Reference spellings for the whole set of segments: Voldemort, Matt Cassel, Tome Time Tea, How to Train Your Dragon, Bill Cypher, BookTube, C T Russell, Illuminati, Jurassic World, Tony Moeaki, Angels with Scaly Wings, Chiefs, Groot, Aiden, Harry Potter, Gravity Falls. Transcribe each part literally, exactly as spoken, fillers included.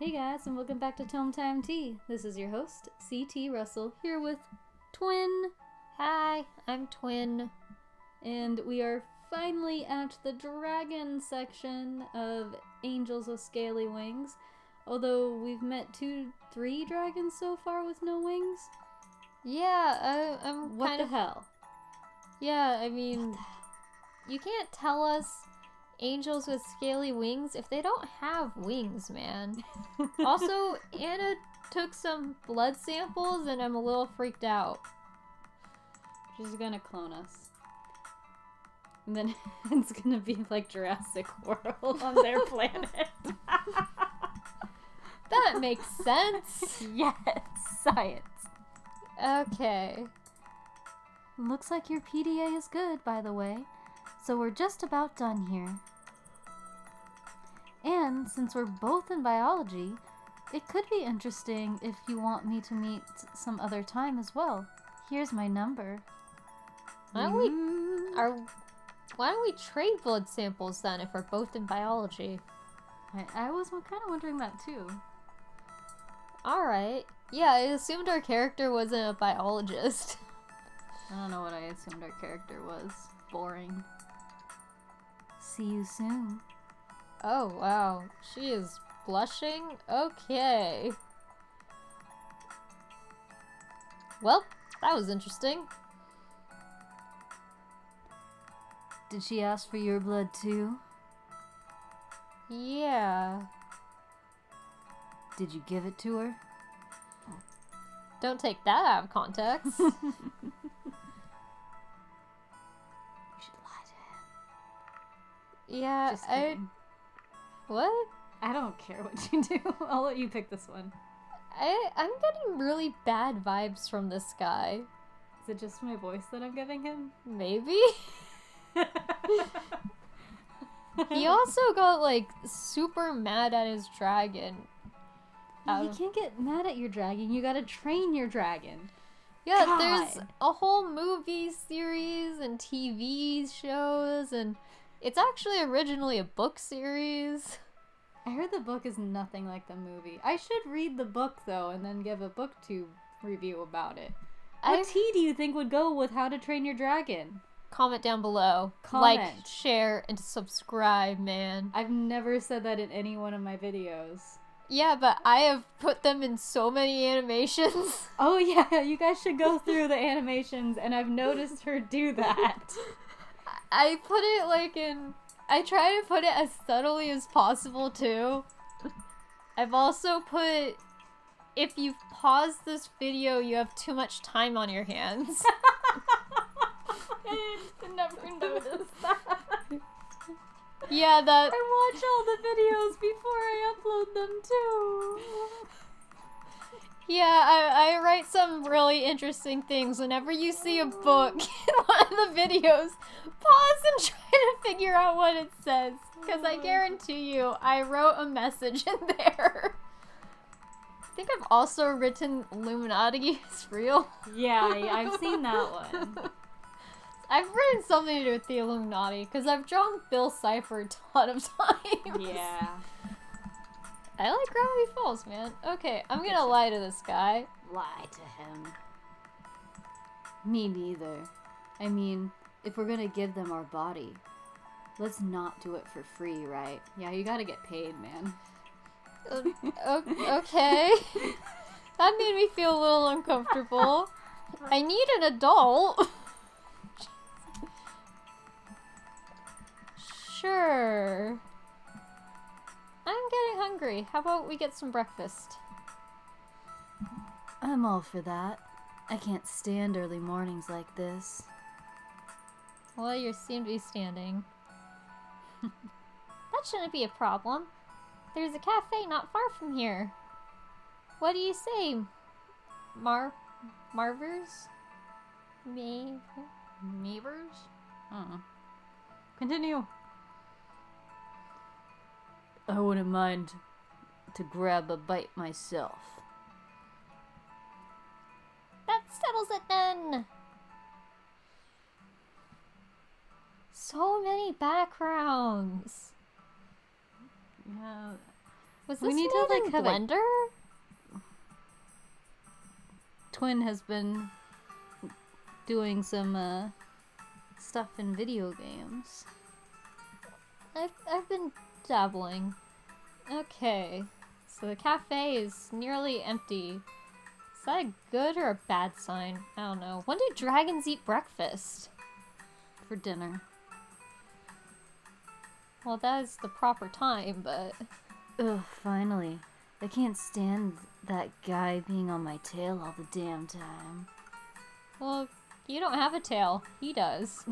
Hey guys, and welcome back to Tome Time Tea. This is your host, C T Russell, here with Twin. Hi, I'm Twin. And we are finally at the dragon section of Angels with Scaly Wings. Although we've met two, three dragons so far with no wings. Yeah, I, I'm what kind of... What the hell? Yeah, I mean, you can't tell us Angels with Scaly Wings if they don't have wings, man. Also, Anna took some blood samples and I'm a little freaked out. She's gonna clone us. And then it's gonna be like Jurassic World on their planet. That makes sense. Yes, science. Okay. Looks like your P D A is good, by the way. So we're just about done here. And since we're both in biology, it could be interesting if you want me to meet some other time as well. Here's my number. Why don't we, are, why don't we trade blood samples then if we're both in biology? I, I was kind of wondering that too. Alright. Yeah, I assumed our character wasn't a biologist. I don't know what I assumed our character was. Boring. See you soon. Oh, wow. She is blushing? Okay. Well, that was interesting. Did she ask for your blood, too? Yeah. Did you give it to her? Don't take that out of context. You should lie to him. Yeah, just I... What? I don't care what you do. I'll let you pick this one. I, I'm getting really bad vibes from this guy. Is it just my voice that I'm giving him? Maybe? He also got, like, super mad at his dragon. You can't get mad at your dragon. You gotta train your dragon. Yeah, God. There's a whole movie series and T V shows, and it's actually originally a book series. I heard the book is nothing like the movie. I should read the book, though, and then give a BookTube review about it. What I've... tea do you think would go with How to Train Your Dragon? Comment down below. Comment. Like, share, and subscribe, man. I've never said that in any one of my videos. Yeah, but I have put them in so many animations. Oh yeah, you guys should go through the animations, and I've noticed her do that. I put it like in... I try to put it as subtly as possible, too. I've also put, if you've paused this video, you have too much time on your hands. I never noticed that. Yeah, that... I watch all the videos before I upload them, too. Yeah, I, I write some really interesting things. Whenever you see a book in one of the videos, pause and try to figure out what it says. Because I guarantee you, I wrote a message in there. I think I've also written Illuminati is real. Yeah, I've seen that one. I've written something to do with the Illuminati, because I've drawn Bill Cypher a ton of times. Yeah. I like Gravity Falls, man. Okay, I'm gonna lie to this guy. Lie to him. Me neither. I mean, if we're gonna give them our body, let's not do it for free, right? Yeah, you gotta get paid, man. Uh, okay. That made me feel a little uncomfortable. I need an adult. Sure. I'm getting hungry. How about we get some breakfast? I'm all for that. I can't stand early mornings like this. Well, you seem to be standing. That shouldn't be a problem. There's a cafe not far from here. What do you say, Mar... Marvers? May... Mavers? Uh-uh. Continue. I wouldn't mind to grab a bite myself. That settles it then! So many backgrounds! Yeah, Was this we need to like have blender? A... Twin has been doing some uh, stuff in video games. I've I've been dabbling. Okay, so the cafe is nearly empty. Is that a good or a bad sign? I don't know. When do dragons eat breakfast? For dinner. Well, that is the proper time, but... Ugh, finally. I can't stand that guy being on my tail all the damn time. Well, you don't have a tail. He does.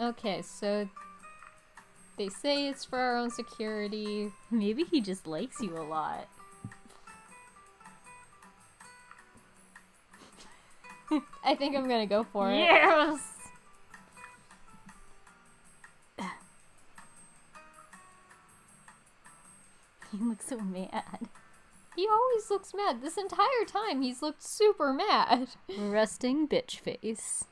Okay, so... They say it's for our own security. Maybe he just likes you a lot. I think I'm gonna go for it. Yes! He looks so mad. He always looks mad. This entire time he's looked super mad. Resting bitch face.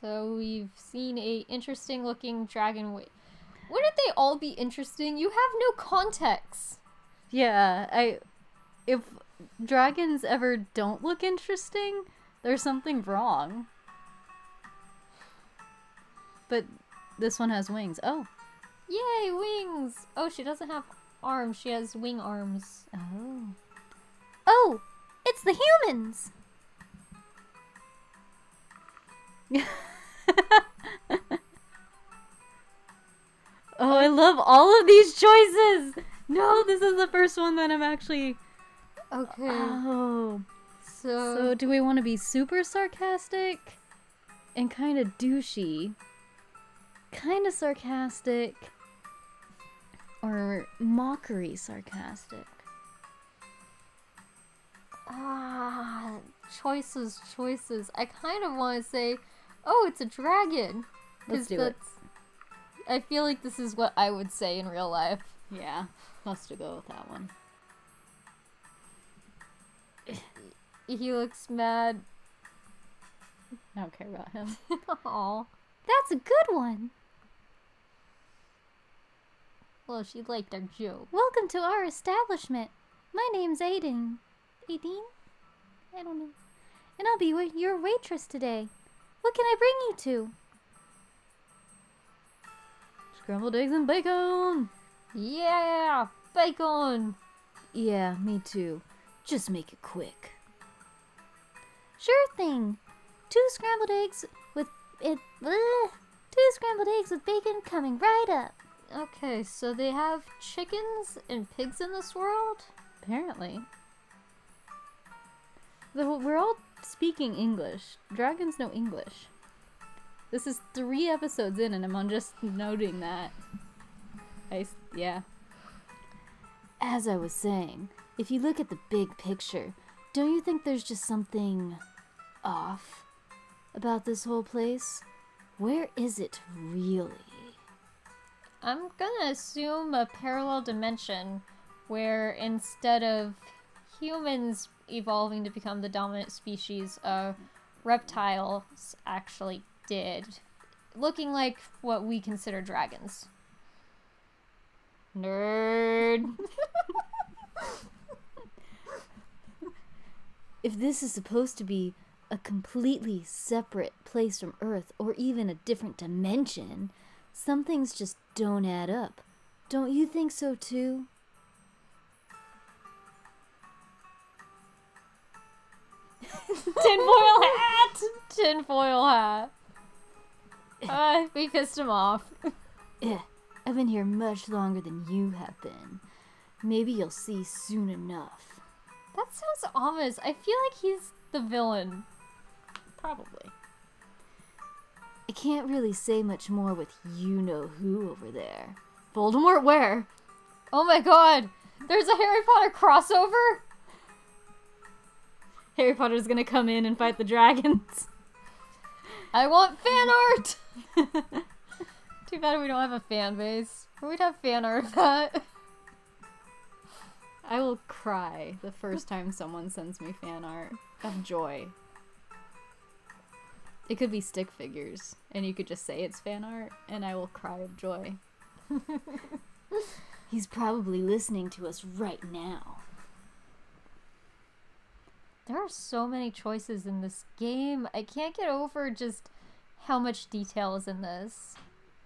So we've seen a interesting looking dragon wave. Wouldn't they all be interesting? You have no context. Yeah, I... If... dragons ever don't look interesting, there's something wrong. But this one has wings. Oh. Yay, wings! Oh, she doesn't have arms. She has wing arms. Oh. Oh! It's the humans! Oh, I love all of these choices! No, this is the first one that I'm actually... Okay. Oh. So... so do we want to be super sarcastic and kind of douchey, kind of sarcastic, or mockery sarcastic? Ah, choices, choices. I kind of want to say, oh, it's a dragon. Let's do it. I feel like this is what I would say in real life. Yeah, let's go with that one. He looks mad. I don't care about him. Aww. That's a good one! Well, she liked our joke. Welcome to our establishment. My name's Aiden. Aiden? I don't know. And I'll be your waitress today. What can I bring you to? Scrambled eggs and bacon! Yeah! Bacon! Yeah, me too. Just make it quick. Sure thing. Two scrambled eggs with it. Bleh, two scrambled eggs with bacon coming right up. Okay, so they have chickens and pigs in this world? Apparently. Though we're all speaking English. Dragons know English. This is three episodes in, and I'm just noting that. I yeah. As I was saying, if you look at the big picture, don't you think there's just something off about this whole place? Where is it really? I'm gonna assume a parallel dimension where instead of humans evolving to become the dominant species, uh, reptiles actually did. Looking like what we consider dragons. Nerd! If this is supposed to be a completely separate place from Earth, or even a different dimension, some things just don't add up. Don't you think so too? Tinfoil hat! Tinfoil hat. Uh, we pissed him off. Yeah, I've been here much longer than you have been. Maybe you'll see soon enough. That sounds ominous. I feel like he's the villain. Probably. I can't really say much more with you-know-who over there. Voldemort where? Oh my god! There's a Harry Potter crossover? Harry Potter's gonna come in and fight the dragons. I want fan art! Too bad we don't have a fan base. We'd have fan art of that. I will cry the first time someone sends me fan art of joy. It could be stick figures, and you could just say it's fan art, and I will cry of joy. He's probably listening to us right now. There are so many choices in this game. I can't get over just how much detail is in this.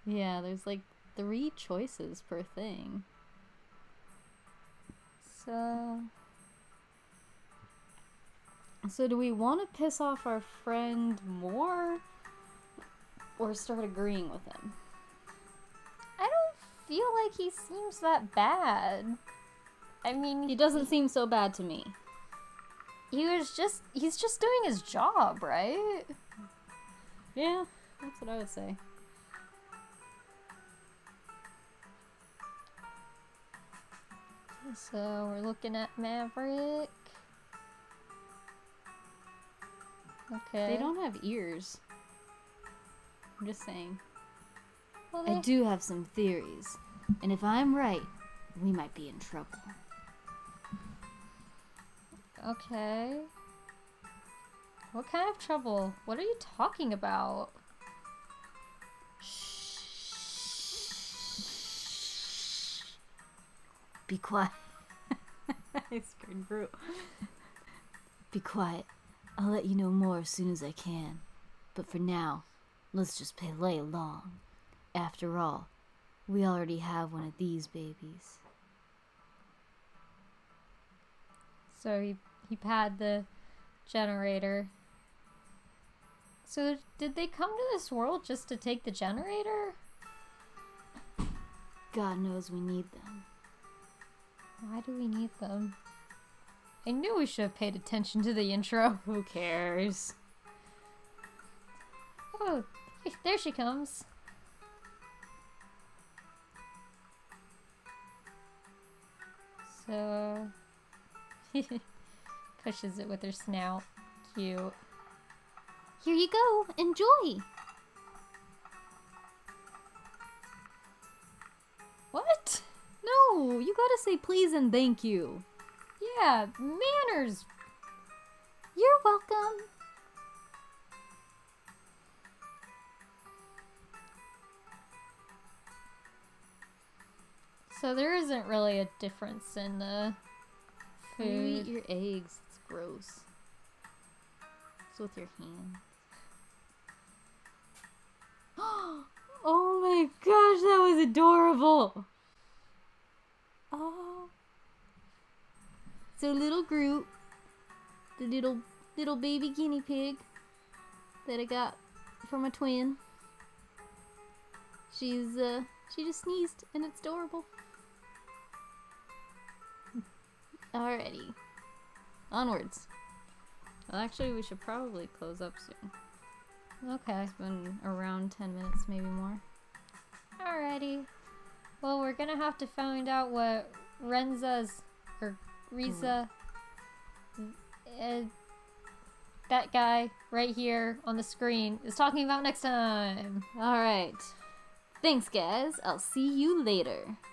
Yeah, there's like three choices per thing. So... So do we want to piss off our friend more? Or start agreeing with him? I don't feel like he seems that bad. I mean... He doesn't he, seem so bad to me. He was just... He's just doing his job, right? Yeah, that's what I would say. So, we're looking at Maverick. Okay. They don't have ears. I'm just saying. Well, I do have some theories. And if I'm right, we might be in trouble. Okay. What kind of trouble? What are you talking about? Shh. Be quiet. I scared Groot. Be quiet. I'll let you know more as soon as I can. But for now, let's just play along. After all, we already have one of these babies. So he, he pad the generator. So did they come to this world just to take the generator? God knows we need them. Why do we need them? I knew we should have paid attention to the intro. Who cares? Oh, there she comes. So... pushes it with her snout. Cute. Here you go! Enjoy! What? No! You gotta say please and thank you. Yeah, manners! You're welcome! So there isn't really a difference in the food. You eat your eggs, it's gross. It's with your hands. Oh my gosh, that was adorable! Oh... So little Groot, the little little baby guinea pig that I got from a twin. She's uh she just sneezed and it's adorable. Alrighty. Onwards. Well, actually we should probably close up soon. Okay. It's been around ten minutes, maybe more. Alrighty. Well, we're gonna have to find out what Renza's or Risa, uh, that guy right here on the screen is talking about next time. All right. Thanks, guys. I'll see you later.